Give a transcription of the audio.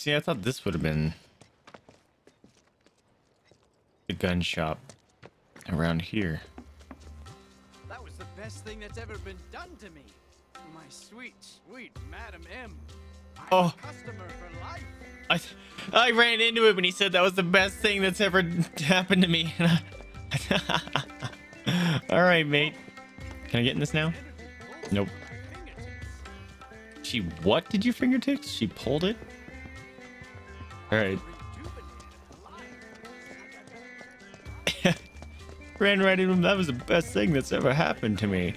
See, I thought this would have been a gun shop around here. That was the best thing that's ever been done to me. My sweet, sweet Madam M. I'm a customer for life. I ran into him and he said that was the best thing that's ever happened to me. All right, mate. Can I get in this now? Nope. She what did you fingertips? She pulled it? All right. Ran right into him. That was the best thing that's ever happened to me.